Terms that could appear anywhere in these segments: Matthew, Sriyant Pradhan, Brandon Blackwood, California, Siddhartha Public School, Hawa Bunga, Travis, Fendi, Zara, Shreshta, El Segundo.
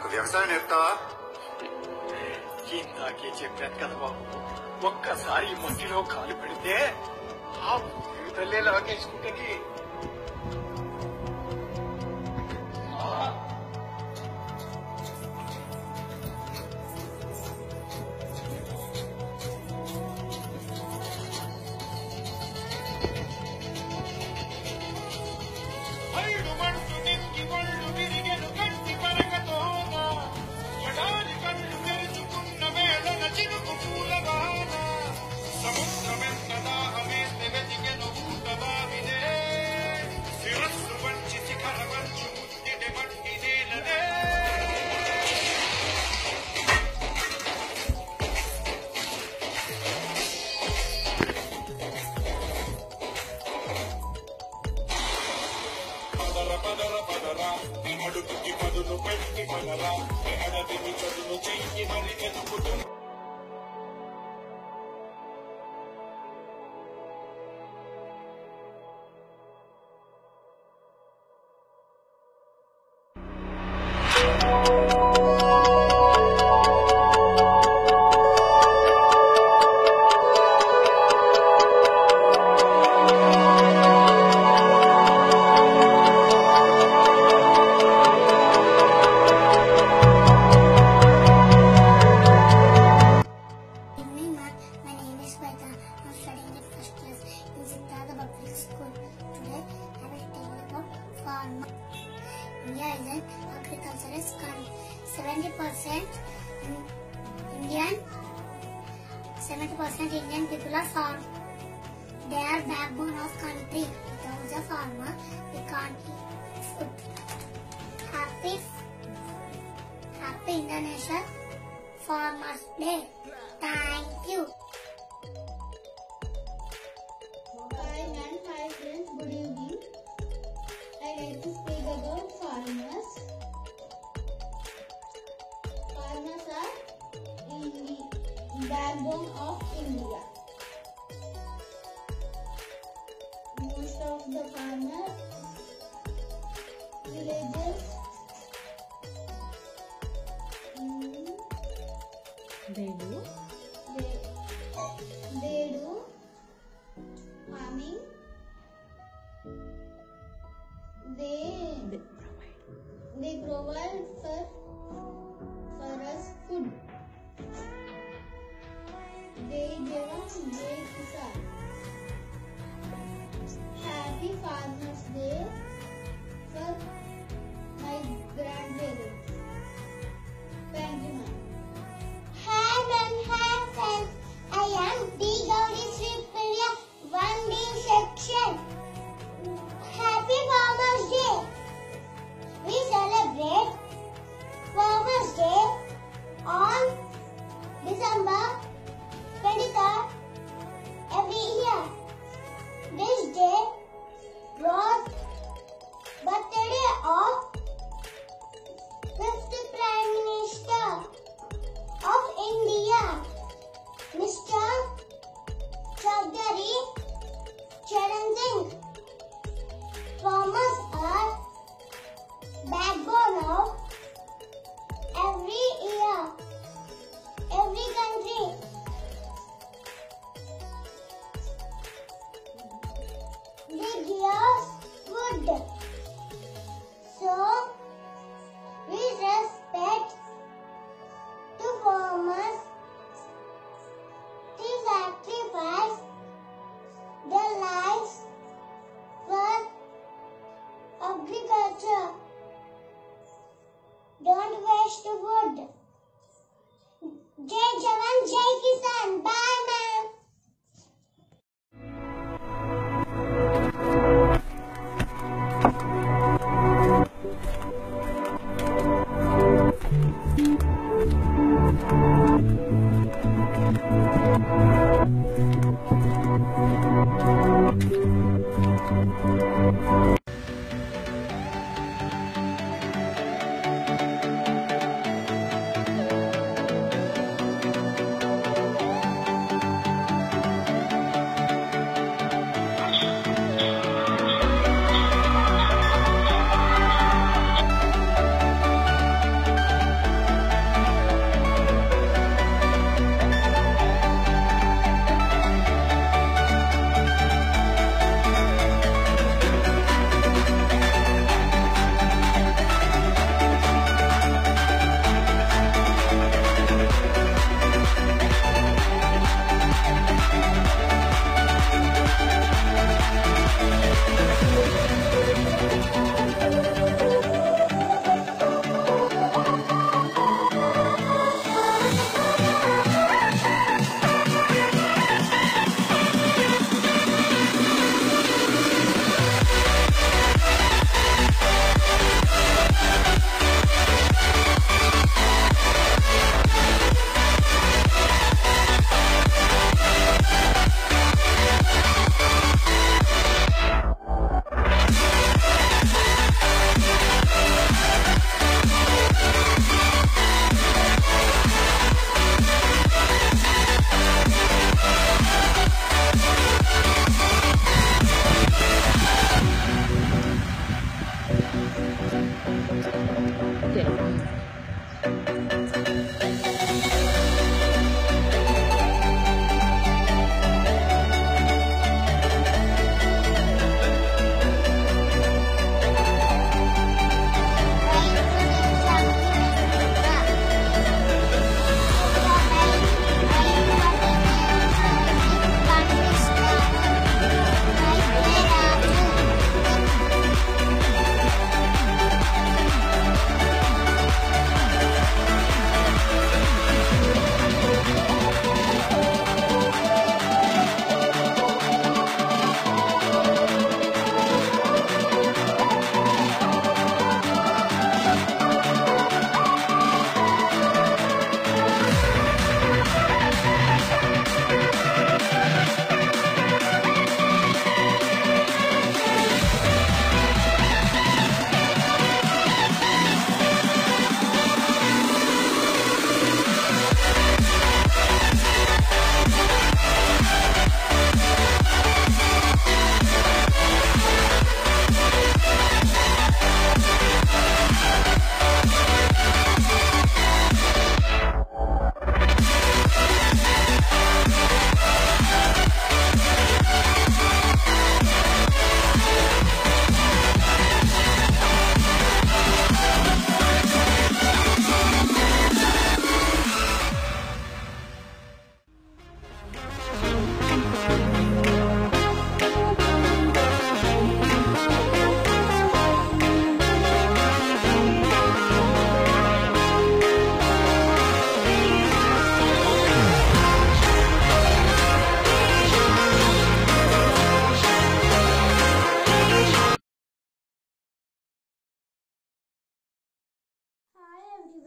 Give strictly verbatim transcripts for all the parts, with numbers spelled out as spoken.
నాకు వ్యవసాయం నేర్తావా? ఇందాకే చెప్పాను కదా బాబు, ఒక్కసారి మట్టిలో కాలు పెడితే ఆ తల్లే లాగేసుకుంటే.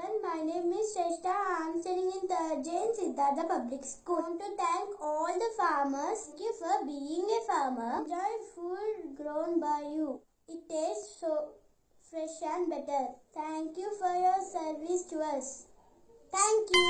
Pradhan. My name is Shreshta. I am studying in third J in Siddhartha Public School. I want to thank all the farmers. Thank you for being a farmer. Enjoy food grown by you. It tastes so fresh and better. Thank you for your service to us. Thank you.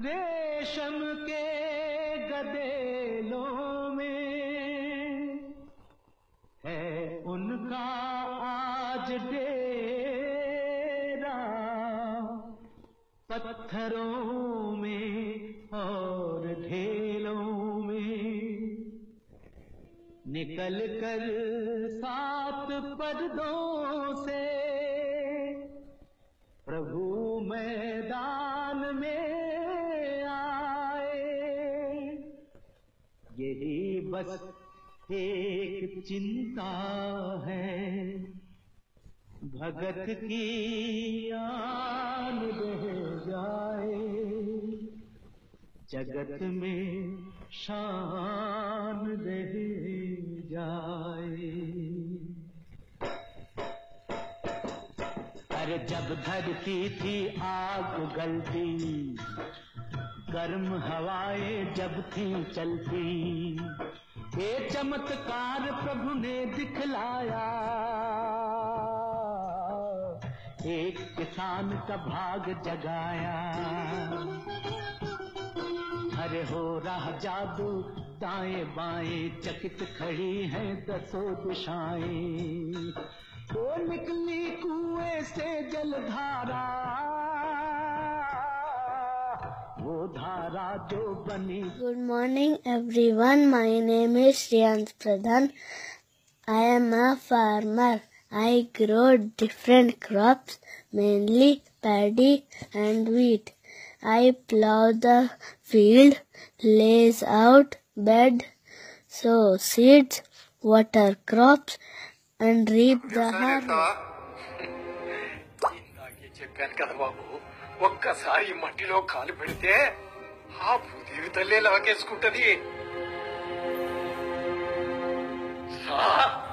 रेशम के गदेलों में है उनका आज डेरा, पत्थरों में और ढेलों में निकल कर सात पर्दों से प्रभु मैदान में यही बस एक चिंता है भगत की आन रह जाए जगत में शान रह जाए। अरे जब धरती थी आग उगलती, गर्म हवाएं जब थी चलती, ये चमत्कार प्रभु ने दिखलाया। एक किसान का भाग जगाया। हरे हो रहा जादू दाएं बाएं, चकित खड़ी है दसों दिशाएं। वो निकली कुएं से जलधारा, Good morning everyone. My name is Sriyant Pradhan. I am a farmer. I grow different crops, mainly paddy and wheat. I plow the field, lays out bed, sow seeds, water crops, and reap the harvest. ఒక్కసారి మట్టిలో కాలు పెడితే ఆ భూదేవి తల్లే లాగేసుకుంటది.